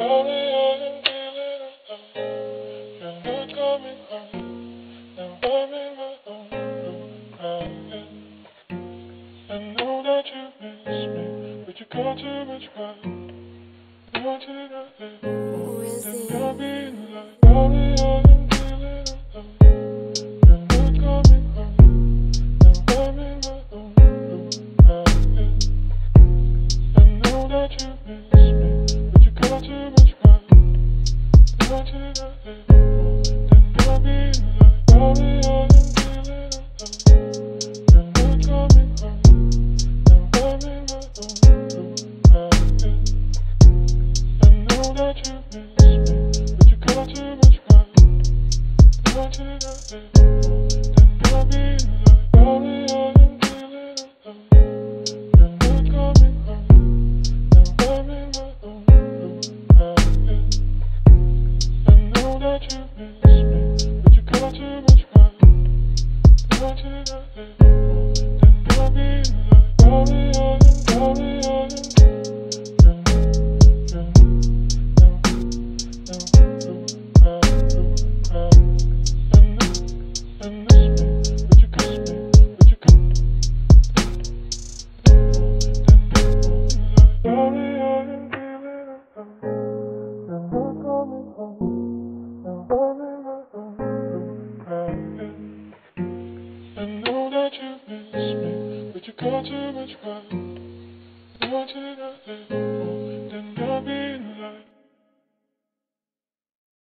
I know that you miss me, but you got too much pride.